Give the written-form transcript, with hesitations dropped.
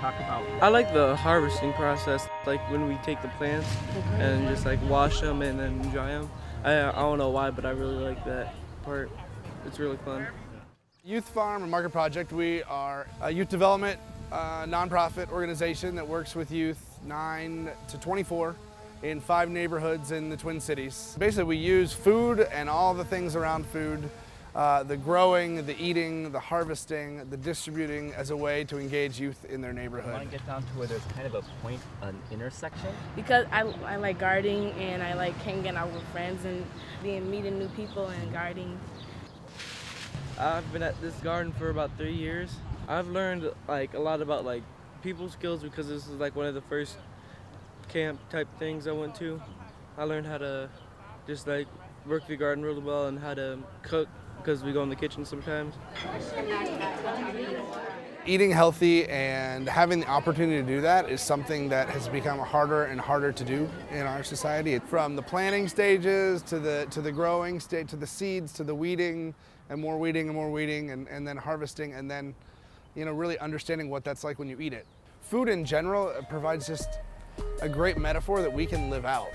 talk about? I like the harvesting process, like when we take the plants and just like wash them and then dry them. I don't know why, but I really like that part. It's really fun. Youth Farm and Market Project, we are a youth development nonprofit organization that works with youth 9 to 24 in 5 neighborhoods in the Twin Cities. Basically, we use food and all the things around food, the growing, the eating, the harvesting, the distributing, as a way to engage youth in their neighborhood. I want to get down to where there's kind of a point, an intersection. Because I like gardening, and I like hanging out with friends and meeting new people and gardening. I've been at this garden for about 3 years. I've learned like a lot about like people skills, because this is like one of the first camp type things I went to. I learned how to just like work the garden really well and how to cook, because we go in the kitchen sometimes. Eating healthy and having the opportunity to do that is something that has become harder and harder to do in our society. From the planting stages to the growing stage, to the seeds, to the weeding, and more weeding and more weeding, and then harvesting, and then, you know, really understanding what that's like when you eat it. Food in general provides just a great metaphor that we can live out.